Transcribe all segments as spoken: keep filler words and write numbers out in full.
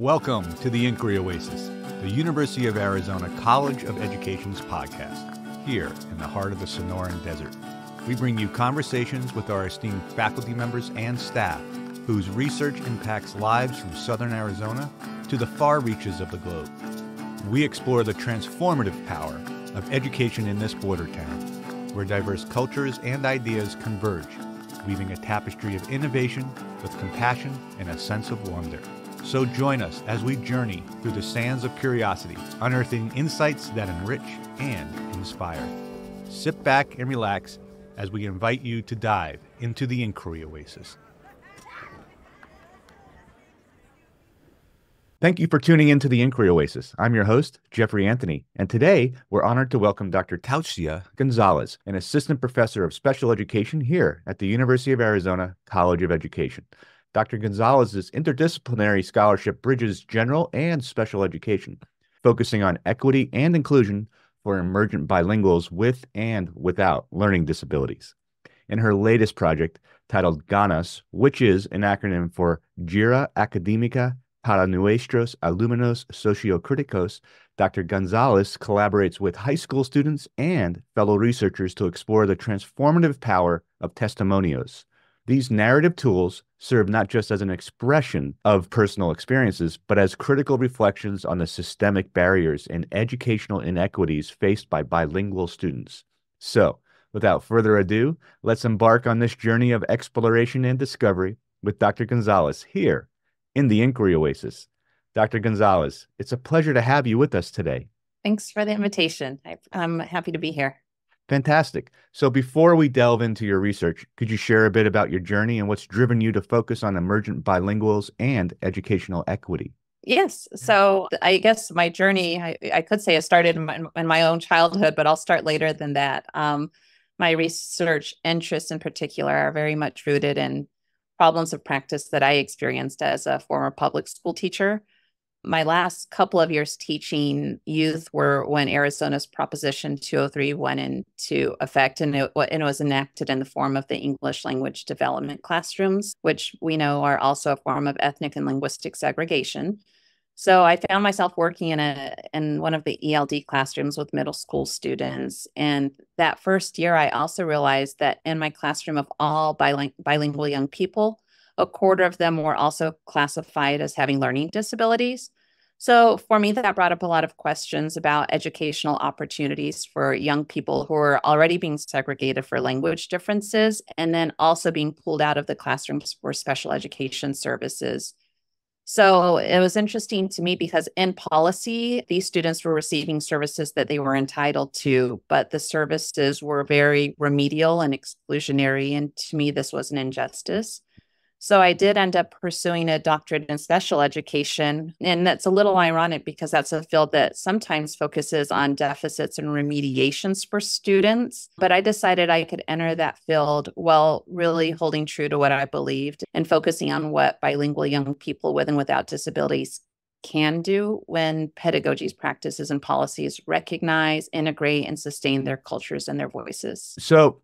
Welcome to the Inquiry Oasis, the University of Arizona College of Education's podcast, here in the heart of the Sonoran Desert. We bring you conversations with our esteemed faculty members and staff whose research impacts lives from southern Arizona to the far reaches of the globe. We explore the transformative power of education in this border town, where diverse cultures and ideas converge, weaving a tapestry of innovation with compassion and a sense of wonder. So join us as we journey through the sands of curiosity, unearthing insights that enrich and inspire. Sit back and relax as we invite you to dive into the Inquiry Oasis. Thank you for tuning into the Inquiry Oasis. I'm your host, Jeffrey Anthony, and today we're honored to welcome Doctor Taucia González, an assistant professor of special education here at the University of Arizona College of Education. Doctor González's interdisciplinary scholarship bridges general and special education, focusing on equity and inclusion for emergent bilinguals with and without learning disabilities. In her latest project, titled GANAS, which is an acronym for Jira Academica Para Nuestros Alumnos Sociocriticos, Doctor González collaborates with high school students and fellow researchers to explore the transformative power of testimonios. These narrative tools serve not just as an expression of personal experiences, but as critical reflections on the systemic barriers and educational inequities faced by bilingual students. So, without further ado, let's embark on this journey of exploration and discovery with Doctor González here in the Inquiry Oasis. Doctor González, it's a pleasure to have you with us today. Thanks for the invitation. I, I'm happy to be here. Fantastic. So before we delve into your research, could you share a bit about your journey and what's driven you to focus on emergent bilinguals and educational equity? Yes. So I guess my journey, I, I could say it started in my, in my own childhood, but I'll start later than that. Um, my research interests in particular are very much rooted in problems of practice that I experienced as a former public school teacher. My last couple of years teaching youth were when Arizona's Proposition two oh three went into effect, and it, and it was enacted in the form of the English language development classrooms, which we know are also a form of ethnic and linguistic segregation. So I found myself working in a in one of the E L D classrooms with middle school students. And that first year, I also realized that in my classroom of all biling bilingual young people, a quarter of them were also classified as having learning disabilities. So for me, that brought up a lot of questions about educational opportunities for young people who are already being segregated for language differences, and then also being pulled out of the classrooms for special education services. So it was interesting to me because in policy, these students were receiving services that they were entitled to, but the services were very remedial and exclusionary. And to me, this was an injustice. So I did end up pursuing a doctorate in special education. And that's a little ironic because that's a field that sometimes focuses on deficits and remediations for students. But I decided I could enter that field while really holding true to what I believed and focusing on what bilingual young people with and without disabilities can do when pedagogies, practices, and policies recognize, integrate, and sustain their cultures and their voices. So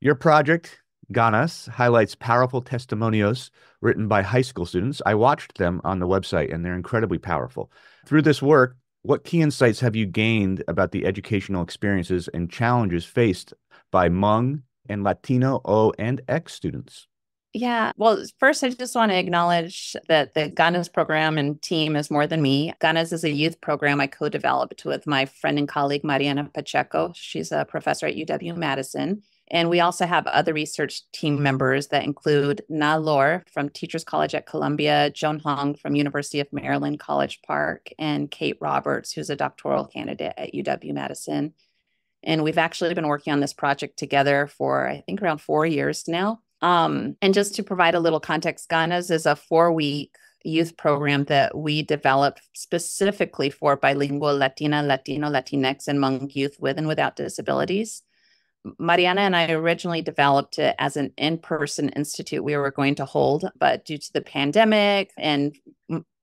your project, GANAS, highlights powerful testimonios written by high school students. I watched them on the website, and they're incredibly powerful. Through this work, what key insights have you gained about the educational experiences and challenges faced by Hmong and Latino O and X students? Yeah, well, first, I just want to acknowledge that the GANAS program and team is more than me. GANAS is a youth program I co-developed with my friend and colleague, Mariana Pacheco. She's a professor at U W Madison. And we also have other research team members that include Na Lor from Teachers College at Columbia, Joan Hong from University of Maryland, College Park, and Kate Roberts, who's a doctoral candidate at U W Madison. And we've actually been working on this project together for, I think, around four years now. Um, and just to provide a little context, GANAS is a four-week youth program that we developed specifically for bilingual Latina, Latino, Latinx, and Hmong youth with and without disabilities. Mariana and I originally developed it as an in-person institute we were going to hold, but due to the pandemic and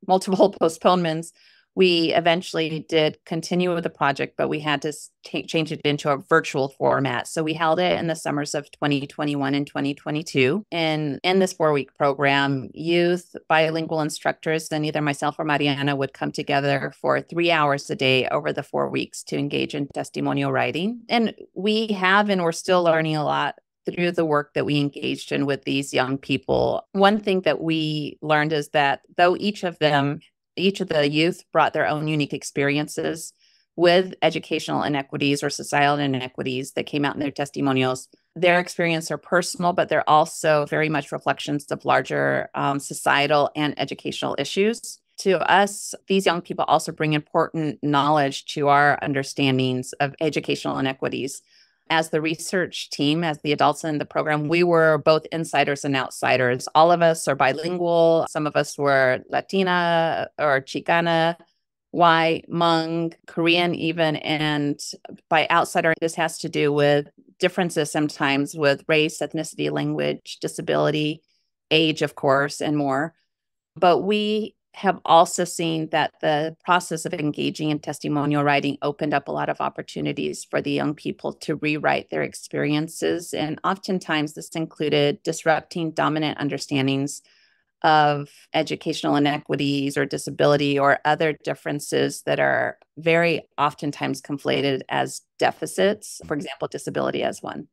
multiple postponements, We eventually did continue with the project, but we had to take, change it into a virtual format. So we held it in the summers of twenty twenty-one and twenty twenty-two. And in this four-week program, youth bilingual instructors and either myself or Mariana would come together for three hours a day over the four weeks to engage in testimonial writing. And we have, and we're still learning a lot through the work that we engaged in with these young people. One thing that we learned is that though each of them, each of the youth brought their own unique experiences with educational inequities or societal inequities that came out in their testimonials, their experiences are personal, but they're also very much reflections of larger um, societal and educational issues. To us, these young people also bring important knowledge to our understandings of educational inequities. As the research team, as the adults in the program, we were both insiders and outsiders. All of us are bilingual. Some of us were Latina or Chicana, Y, Hmong, Korean even. And by outsider, this has to do with differences sometimes with race, ethnicity, language, disability, age, of course, and more. But we have also seen that the process of engaging in testimonial writing opened up a lot of opportunities for the young people to rewrite their experiences. And oftentimes this included disrupting dominant understandings of educational inequities or disability or other differences that are very oftentimes conflated as deficits, for example, disability as one.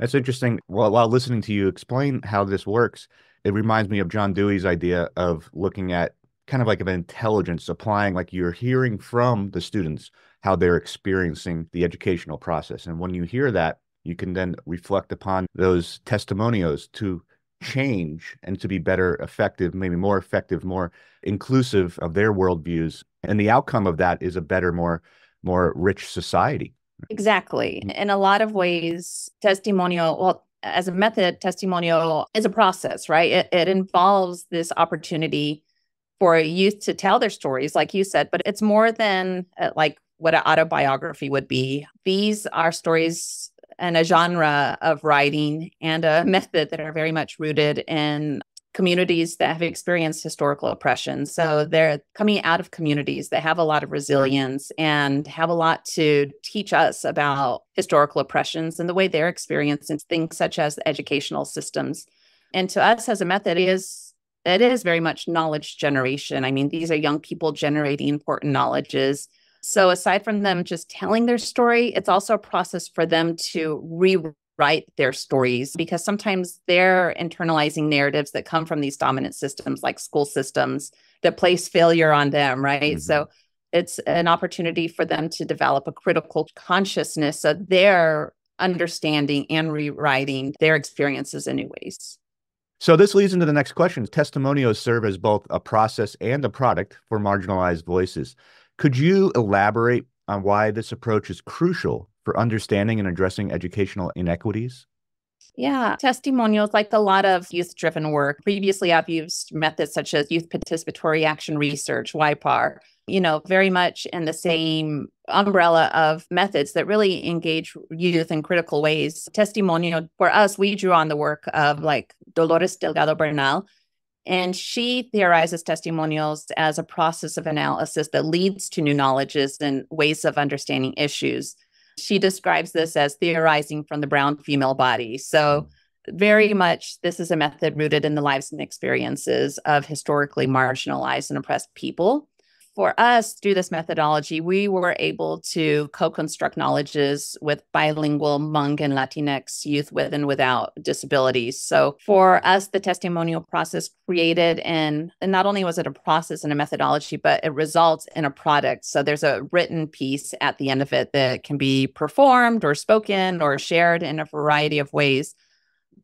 That's interesting. Well, while listening to you explain how this works, it reminds me of John Dewey's idea of looking at kind of like an intelligence, applying like you're hearing from the students how they're experiencing the educational process. And when you hear that, you can then reflect upon those testimonials to change and to be better effective, maybe more effective, more inclusive of their worldviews. And the outcome of that is a better, more, more rich society. Exactly. In a lot of ways, testimonial, well, as a method, testimonial is a process, right? It, it involves this opportunity for youth to tell their stories, like you said, but it's more than uh, like what an autobiography would be. These are stories and a genre of writing and a method that are very much rooted in communities that have experienced historical oppression. So they're coming out of communities that have a lot of resilience and have a lot to teach us about historical oppressions and the way they're experiencing things such as educational systems. And to us as a method, it is, it is very much knowledge generation. I mean, these are young people generating important knowledges. So aside from them just telling their story, it's also a process for them to rewrite write their stories, because sometimes they're internalizing narratives that come from these dominant systems like school systems that place failure on them, right? Mm-hmm. So it's an opportunity for them to develop a critical consciousness so they're understanding and rewriting their experiences in new ways. So this leads into the next question. Testimonials serve as both a process and a product for marginalized voices. Could you elaborate on why this approach is crucial for understanding and addressing educational inequities? Yeah, testimonials, like a lot of youth-driven work. Previously, I've used methods such as youth participatory action research, Y PAR, you know, very much in the same umbrella of methods that really engage youth in critical ways. Testimonial, for us, we drew on the work of like Dolores Delgado Bernal, and she theorizes testimonials as a process of analysis that leads to new knowledges and ways of understanding issues. She describes this as theorizing from the brown female body. So very much this is a method rooted in the lives and experiences of historically marginalized and oppressed people. For us, through this methodology, we were able to co-construct knowledges with bilingual Hmong and Latinx youth with and without disabilities. So for us, the testimonial process created, and, and not only was it a process and a methodology, but it results in a product. So there's a written piece at the end of it that can be performed or spoken or shared in a variety of ways.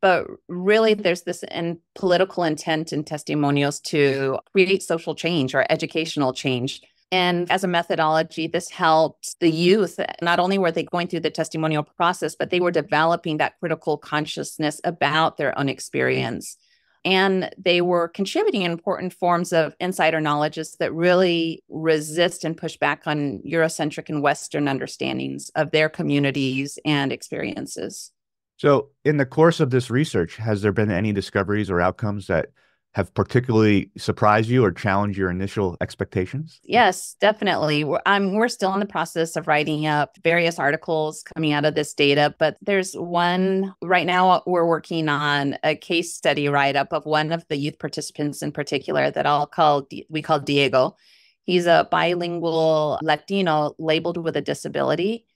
But really, there's this in political intent in testimonials to create social change or educational change. And as a methodology, this helps the youth. Not only were they going through the testimonial process, but they were developing that critical consciousness about their own experience. And they were contributing important forms of insider knowledges that really resist and push back on Eurocentric and Western understandings of their communities and experiences. So in the course of this research, has there been any discoveries or outcomes that have particularly surprised you or challenged your initial expectations? Yes, definitely. We're, I'm, we're still in the process of writing up various articles coming out of this data, but there's one right now we're working on a case study write-up of one of the youth participants in particular that I'll call, we call Diego. He's a bilingual Latino labeled with a disability.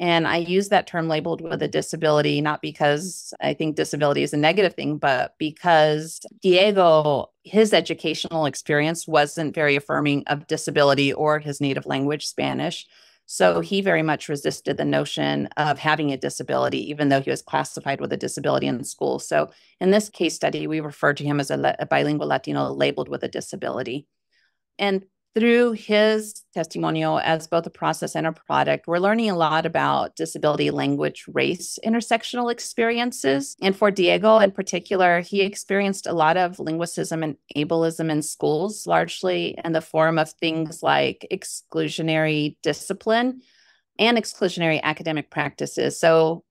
And I use that term labeled with a disability, not because I think disability is a negative thing, but because Diego, his educational experience wasn't very affirming of disability or his native language, Spanish. So he very much resisted the notion of having a disability, even though he was classified with a disability in school. So in this case study, we refer to him as a, a bilingual Latino labeled with a disability. And through his testimonial as both a process and a product, we're learning a lot about disability, language, race, intersectional experiences. And for Diego in particular, he experienced a lot of linguicism and ableism in schools, largely in the form of things like exclusionary discipline and exclusionary academic practices. So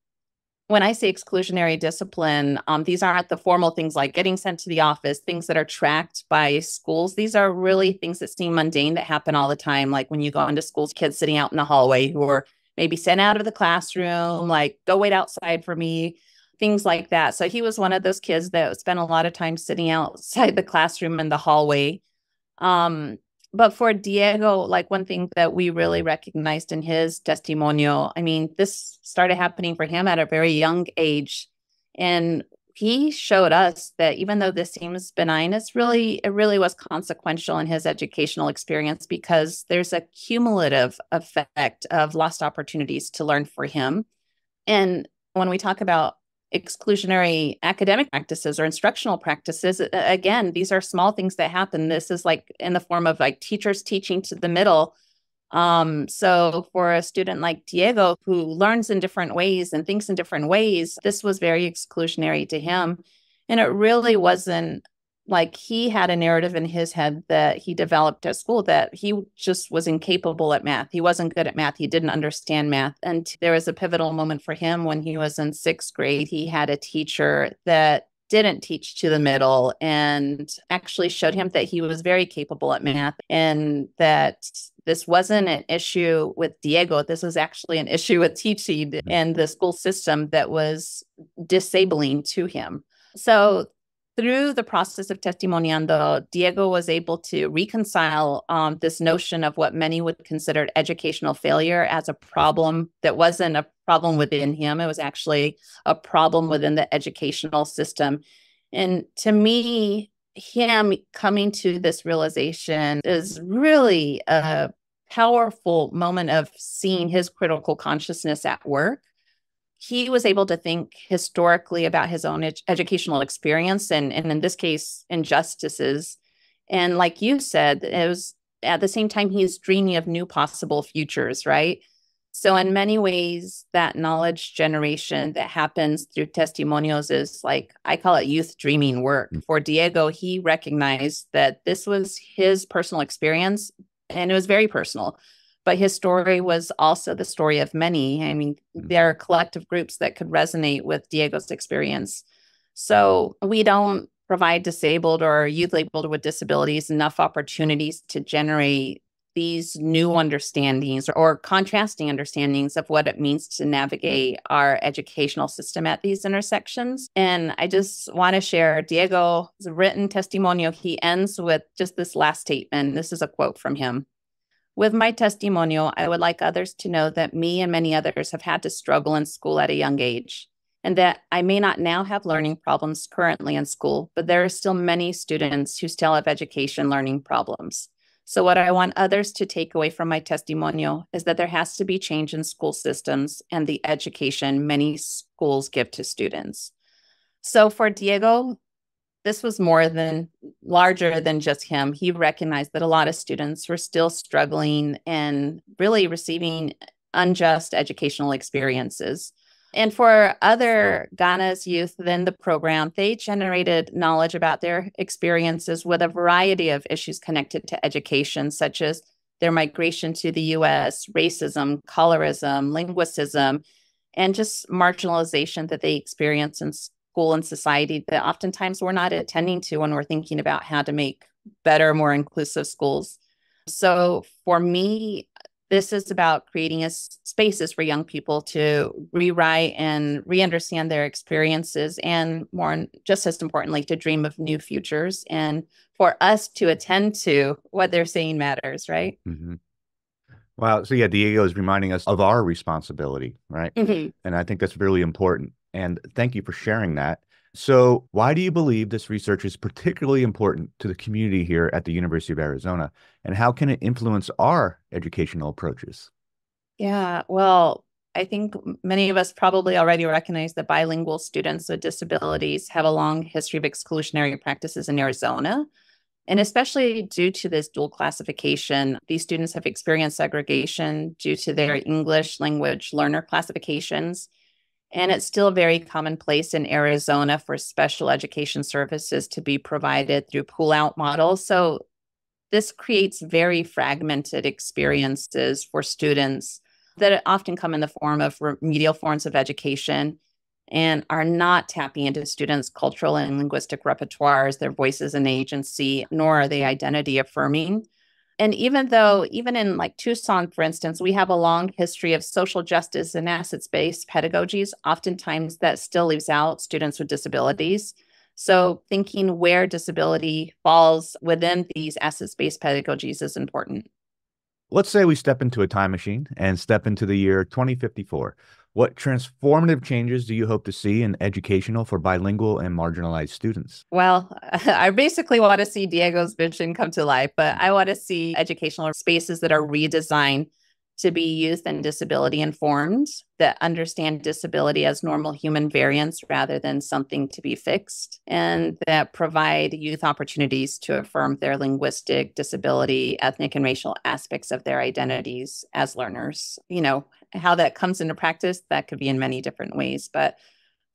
when I say exclusionary discipline, um, these aren't the formal things like getting sent to the office, things that are tracked by schools. These are really things that seem mundane that happen all the time. Like when you go into schools, kids sitting out in the hallway who are maybe sent out of the classroom, like go wait outside for me, things like that. So he was one of those kids that spent a lot of time sitting outside the classroom in the hallway. Um, But for Diego, like one thing that we really recognized in his testimonial, I mean, this started happening for him at a very young age. And he showed us that even though this seems benign, it's really, it really was consequential in his educational experience because there's a cumulative effect of lost opportunities to learn for him. And when we talk about exclusionary academic practices or instructional practices, again, these are small things that happen. This is like in the form of like teachers teaching to the middle. Um, so for a student like Diego, who learns in different ways and thinks in different ways, this was very exclusionary to him. And it really wasn't like he had a narrative in his head that he developed at school that he just was incapable at math. He wasn't good at math. He didn't understand math. And there was a pivotal moment for him when he was in sixth grade. He had a teacher that didn't teach to the middle and actually showed him that he was very capable at math and that this wasn't an issue with Diego. This was actually an issue with teaching and the school system that was disabling to him. So through the process of testimoniando, Diego was able to reconcile um, this notion of what many would consider educational failure as a problem that wasn't a problem within him. It was actually a problem within the educational system. And to me, him coming to this realization is really a powerful moment of seeing his critical consciousness at work. He was able to think historically about his own ed educational experience and, and in this case, injustices. And like you said, it was at the same time, he's dreaming of new possible futures, right? So in many ways, that knowledge generation that happens through testimonials is like, I call it youth dreaming work. For Diego, he recognized that this was his personal experience and it was very personal. But his story was also the story of many. I mean, there are collective groups that could resonate with Diego's experience. So we don't provide disabled or youth labeled with disabilities enough opportunities to generate these new understandings or, or contrasting understandings of what it means to navigate our educational system at these intersections. And I just want to share Diego's written testimonial. He ends with just this last statement. This is a quote from him. "With my testimonial, I would like others to know that me and many others have had to struggle in school at a young age, and that I may not now have learning problems currently in school, but there are still many students who still have education learning problems. So what I want others to take away from my testimonial is that there has to be change in school systems and the education many schools give to students." So for Diego, this was more than larger than just him. He recognized that a lot of students were still struggling and really receiving unjust educational experiences. And for other GANAS youth within the program, they generated knowledge about their experiences with a variety of issues connected to education, such as their migration to the U S, racism, colorism, linguicism, and just marginalization that they experience in school and society that oftentimes we're not attending to when we're thinking about how to make better, more inclusive schools. So for me, this is about creating a spaces for young people to rewrite and re-understand their experiences, and more, just as importantly, to dream of new futures, and for us to attend to what they're saying matters, right? Mm-hmm. Wow. So yeah, Diego is reminding us of our responsibility, right? Mm-hmm. And I think that's really important. And thank you for sharing that. So why do you believe this research is particularly important to the community here at the University of Arizona, and how can it influence our educational approaches? Yeah, well, I think many of us probably already recognize that bilingual students with disabilities have a long history of exclusionary practices in Arizona. And especially due to this dual classification, these students have experienced segregation due to their English language learner classifications. And it's still very commonplace in Arizona for special education services to be provided through pull-out models. So this creates very fragmented experiences for students that often come in the form of remedial forms of education and are not tapping into students' cultural and linguistic repertoires, their voices and agency, nor are they identity affirming. And even though, even in like Tucson, for instance, we have a long history of social justice and assets-based pedagogies, oftentimes that still leaves out students with disabilities. So thinking where disability falls within these assets-based pedagogies is important. Let's say we step into a time machine and step into the year twenty fifty-four. What transformative changes do you hope to see in educational for bilingual and marginalized students? Well, I basically want to see Diego's vision come to life, but I want to see educational spaces that are redesigned to be youth and disability informed, that understand disability as normal human variance rather than something to be fixed, and that provide youth opportunities to affirm their linguistic, disability, ethnic, and racial aspects of their identities as learners. You know, how that comes into practice, that could be in many different ways. But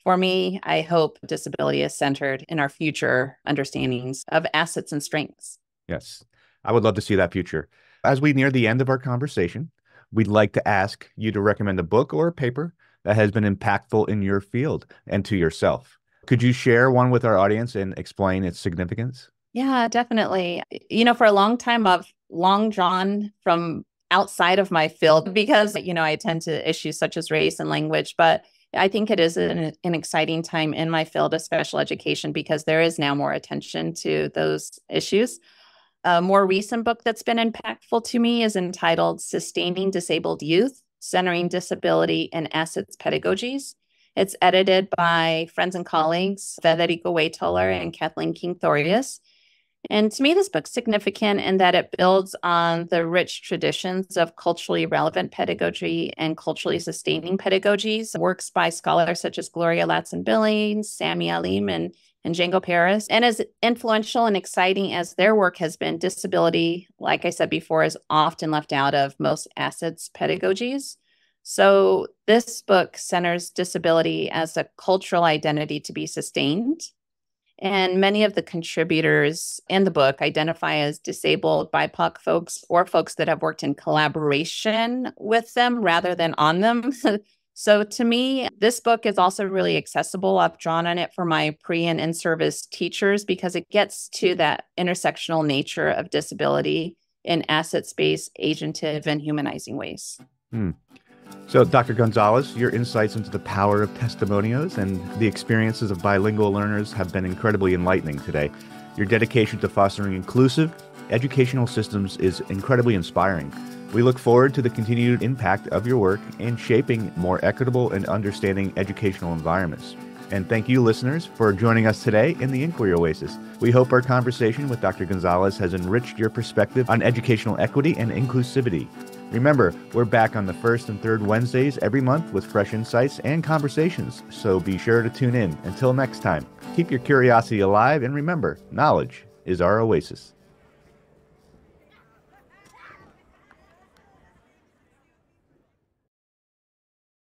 for me, I hope disability is centered in our future understandings of assets and strengths. Yes, I would love to see that future. As we near the end of our conversation, we'd like to ask you to recommend a book or a paper that has been impactful in your field and to yourself. Could you share one with our audience and explain its significance? Yeah, definitely. You know, for a long time, I've long drawn from outside of my field because, you know, I tend to issues such as race and language, but I think it is an, an exciting time in my field of special education because there is now more attention to those issues. A more recent book that's been impactful to me is entitled Sustaining Disabled Youth, Centering Disability and Assets Pedagogies. It's edited by friends and colleagues, Federica Waitoller and Kathleen King-Thorius. And to me, this book's significant in that it builds on the rich traditions of culturally relevant pedagogy and culturally sustaining pedagogies, works by scholars such as Gloria Ladson-Billings, Sami Alim, and and Django Paris. And as influential and exciting as their work has been, disability, like I said before, is often left out of most assets pedagogies. So this book centers disability as a cultural identity to be sustained. And many of the contributors in the book identify as disabled B I P O C folks or folks that have worked in collaboration with them rather than on them. So to me, this book is also really accessible. I've drawn on it for my pre and in-service teachers because it gets to that intersectional nature of disability in asset-based, agentive, and humanizing ways. Mm. So Doctor González, your insights into the power of testimonials and the experiences of bilingual learners have been incredibly enlightening today. Your dedication to fostering inclusive educational systems is incredibly inspiring. We look forward to the continued impact of your work in shaping more equitable and understanding educational environments. And thank you, listeners, for joining us today in the Inquiry Oasis. We hope our conversation with Doctor González has enriched your perspective on educational equity and inclusivity. Remember, we're back on the first and third Wednesdays every month with fresh insights and conversations, so be sure to tune in. Until next time, keep your curiosity alive, and remember, knowledge is our oasis.